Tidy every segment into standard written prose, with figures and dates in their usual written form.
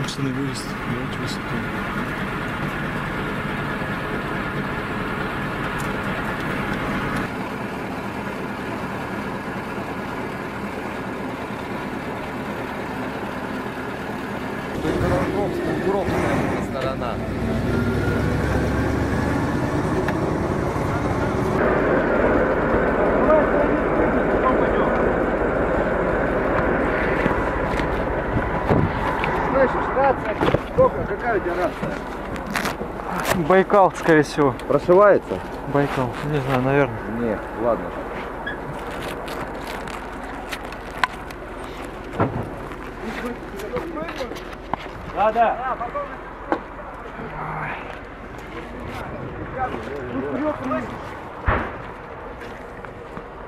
Буксный выезд, очень высоко. Куровская сторона. Слышишь, рация? Сколько? Какая у тебя рация? Байкал, скорее всего. Прошивается? Байкал. Не знаю, наверное. Не, ладно. Да, да.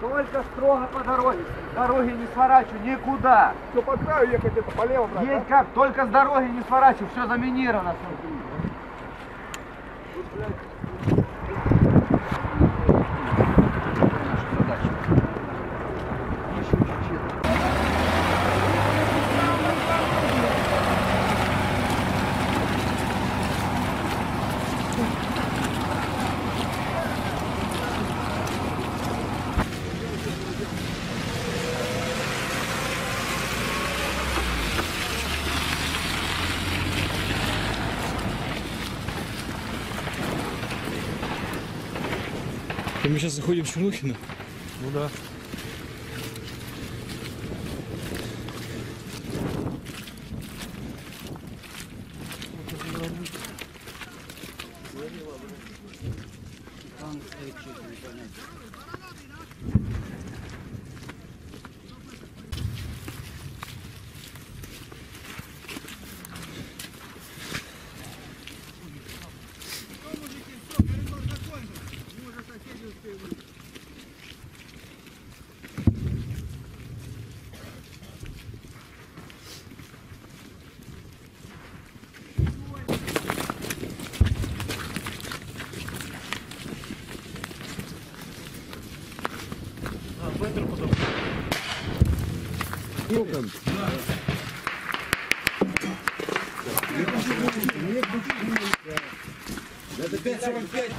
Только строго по дороге. Дороги не сворачивай никуда. Все по краю ехать, это по левому. Едь как, только с дороги не сворачивай, все заминировано. Мы сейчас заходим в Шелухино. Ну да. Это 545.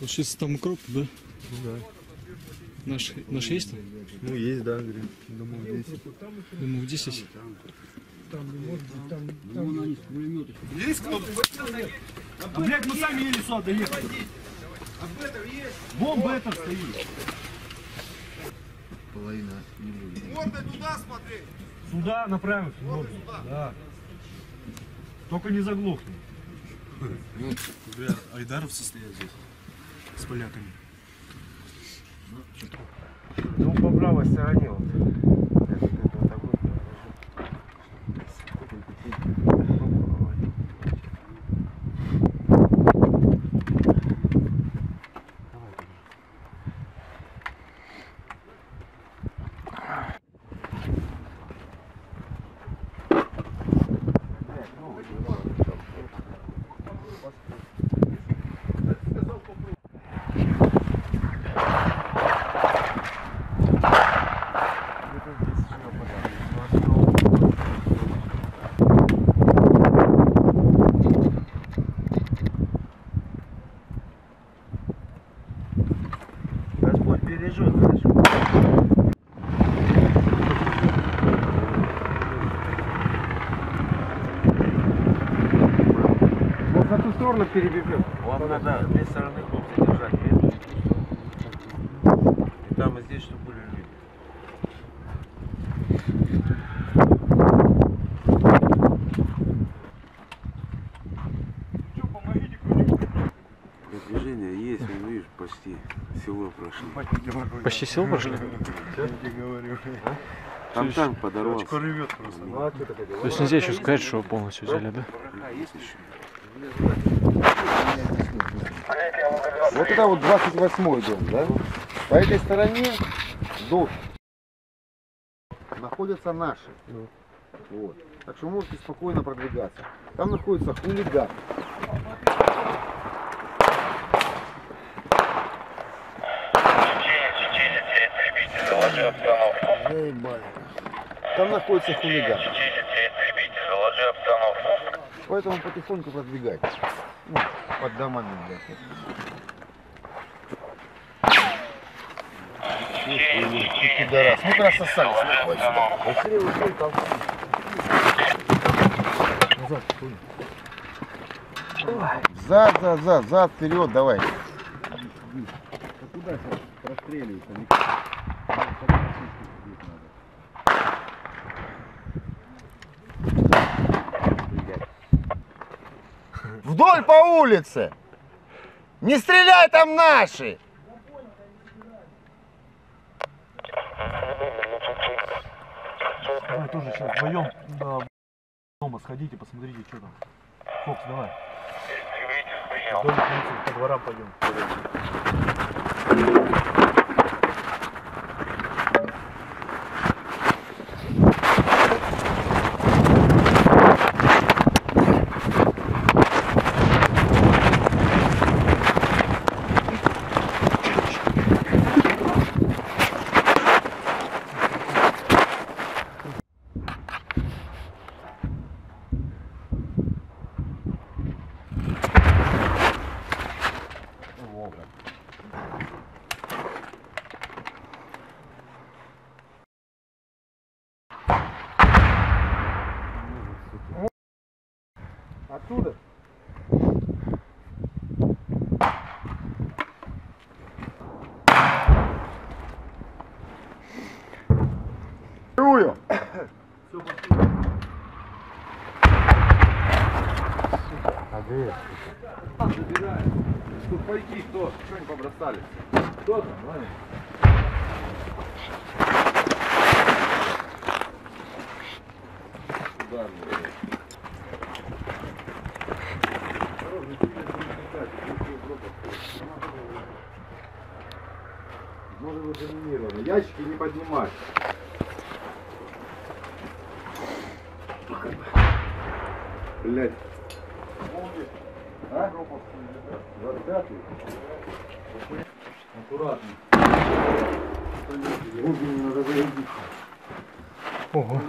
Получается, там укроп, да? Да. Наш есть там? Ну, есть, да, говорю. Думаю, 10. Думаю, 10. Там есть кнопки? А, блядь, мы сами еле сюда доехали. Бомба это стоит. Половина не будет. Мордой туда смотри. Сюда направим. Мордой сюда. Да. Только не заглохни. Бля, айдаровцы стоят здесь. С поляками. Ну, по правой стороне вот. Перебегем. Вам надо две стороны хлопцы держать. И там и здесь, чтобы были люди. Че, помогите крутить? Движение есть, он, видишь, почти село прошли. Почти село прошли? Сейчас я тебе говорю. А? Там танк подорвался. То есть нельзя еще сказать, что полностью взяли, да? Вот это вот 28-й дом, да? По этой стороне дом находятся наши. Вот. Так что можете спокойно продвигаться. Там находится хулиган. Там находится хулиган. Поэтому потихоньку продвигайтесь. Ну, под домами. Пидорас. Ну, красосались. Быстрее ушли, толкнули. Назад, зад, вперед, давай. Да куда сейчас простреливается? Вдоль по улице! Не стреляй, там наши! Давай тоже сейчас вдвоем до дома сходите, посмотрите, что там. Фокс, давай. Вдоль улицы, по дворам пойдем. Оттуда? Все, забирай. Тут пайки, кто? Что не побросали? Кто там, ладно? Сюда, блядь. Ящики не поднимать. Блять. А? Аккуратно. Глубину надо зарядить. Ого.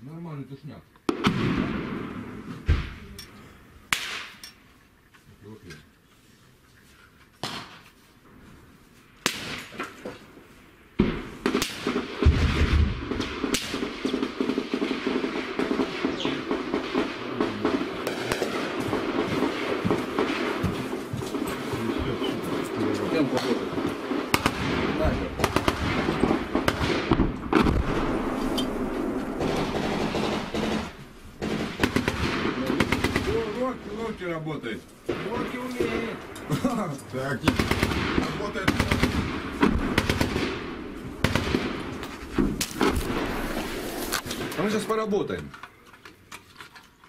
Нормальный тушняк. Работает. Горки умеет. Так, работает. А мы сейчас поработаем.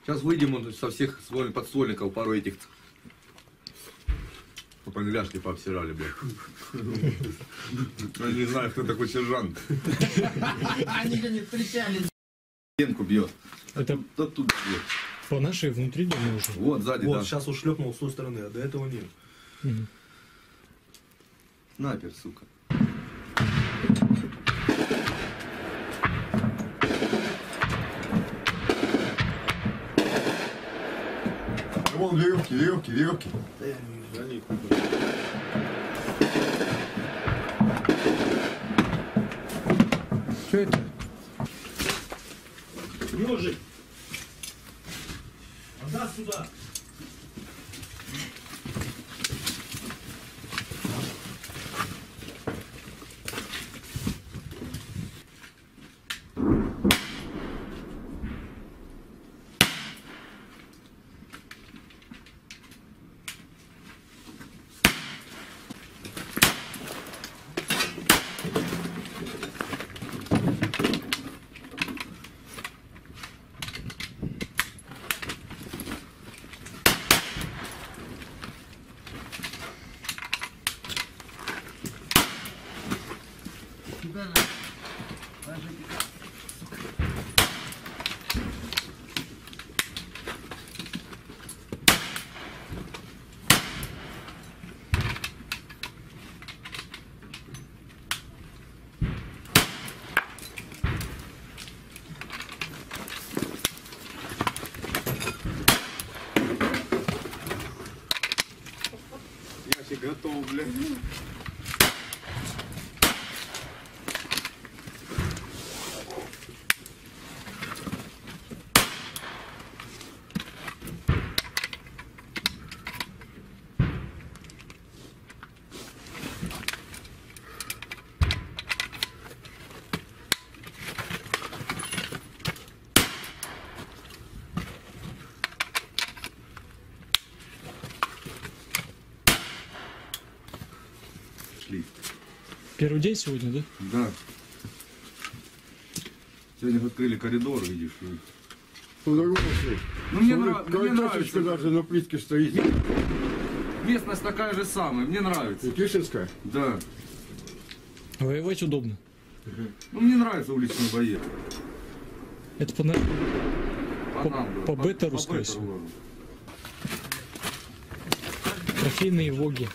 Сейчас выйдем со всех подствольников, пару этих. Попонгляшки пообсирали, блядь. Я не знаю, кто такой сержант. Они не встречались. Стенку бьет. Это тут бьет. По нашей внутри дома уже. Вот сзади, вот, да. Сейчас ушлепнул с той стороны, а до этого нет. Угу. Напер, сука. Вон веревки, веревки. Что это? ежик. Отдай сюда. Ящик готов, блядь. Первый день сегодня, да? Да. Сегодня открыли коридор, видишь. И... Ну, мне нравится. Даже на плитке стоит. Местность такая же самая, мне нравится. Тишинская? Да. Воевать удобно. Ну, мне нравится уличный боец. Это по бета русской. Трофейные воги.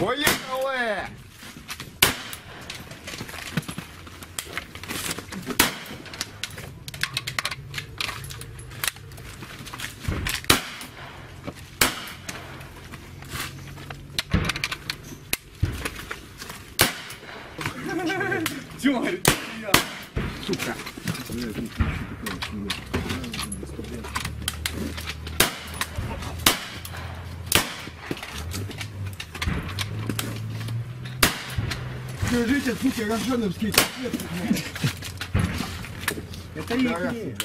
Поехали! Тёрь! Сука! Держите, суки, рожденовские котлетки. Это ихние.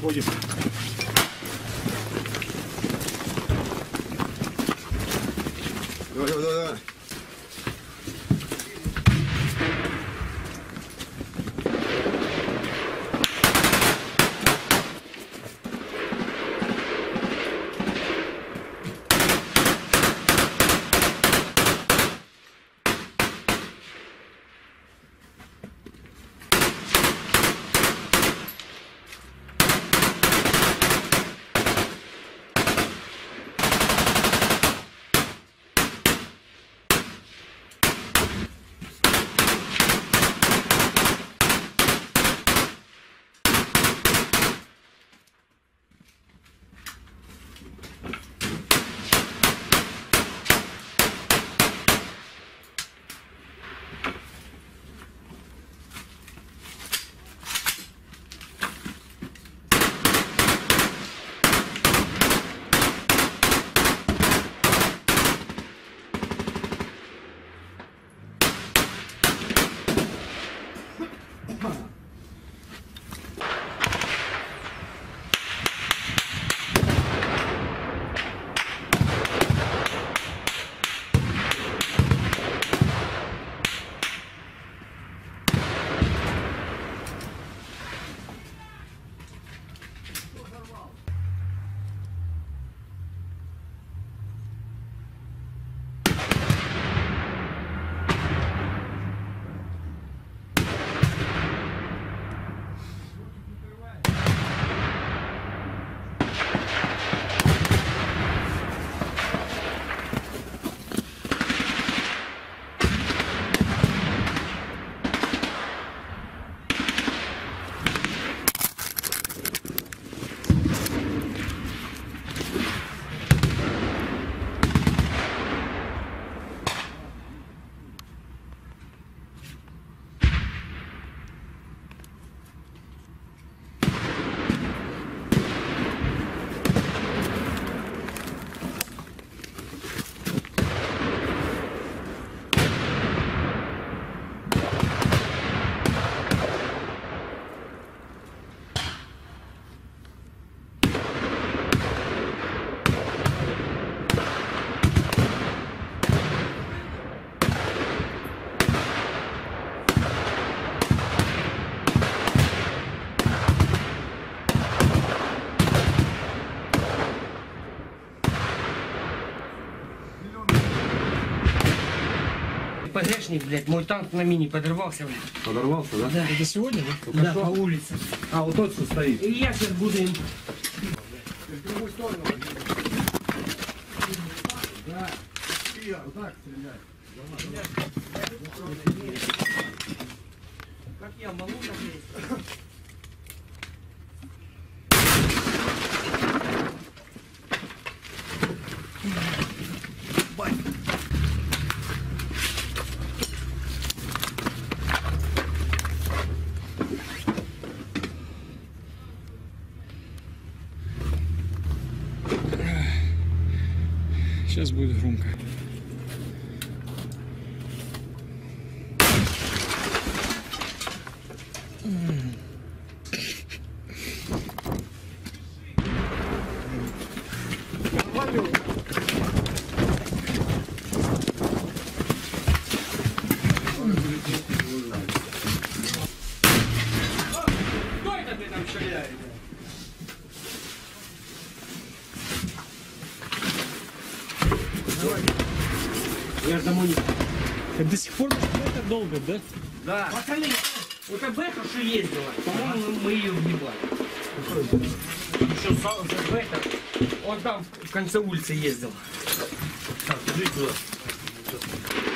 Ходим. Давай, давай, давай. ГБшник, блядь, мой танк на мине подорвался, блядь. Подорвался, да? Да. Это сегодня, да? Да, по улице. А, вот тот, что стоит. И я сейчас буду им... В другую сторону. Да. Вот так стрелять. Как я могу там есть? Сейчас будет громко. Кто это ты там шляет? Я же домой не... Это до сих пор это долго, да? Да. Пацаны, вот об этом что ездила. По-моему, мы ее въебали. Еще в этом. Он там в конце улицы ездил. Так, держи туда.